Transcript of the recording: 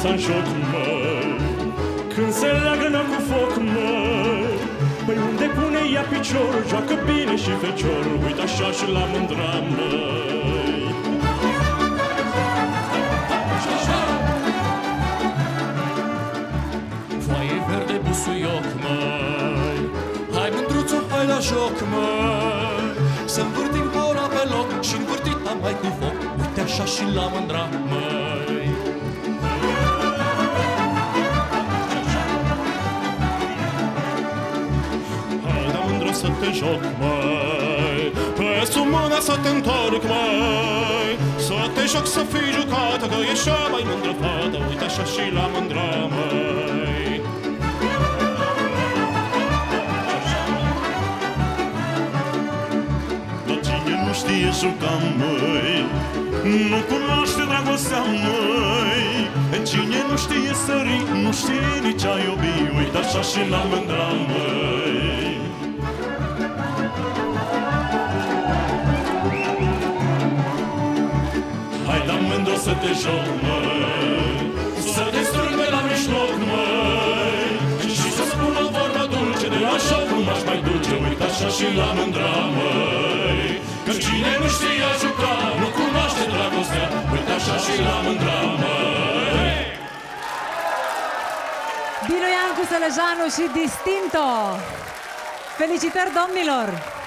viața în joc, măi. Când se leagănă cu foc, măi, păi unde pune ea piciorul, joacă bine și feciorul, uite așa și la mândra, măi. Foaie verde, busuioc, măi, hai mândruțu, hai la joc, măi, să-mi vârtim cora pe loc și-n vârtit-a mai cu foc, uite așa și la mândra, măi. Să te joc, măi, pe sub mână să te întorc, măi, să te joc, să fii jucată, că ești cea mai mândră fată, uite așa și la mândră, măi. Dar cine nu știe juca, măi, nu cunoaște dragostea, măi, cine nu știe sări, nu știe nici a iubi, uite așa și la mândră, măi. Mândru să te joc, măi, să te strâng de la mijloc, măi, și să spun o vorbă dulce, de la șoc nu m-aș mai duce, uite așa și la mândra, măi. Că cine nu știe a juca, nu cunoaște dragostea, uite așa și la mândra, măi. Dinu Iancu Sălăjanu și Distinto. Felicitări, domnilor!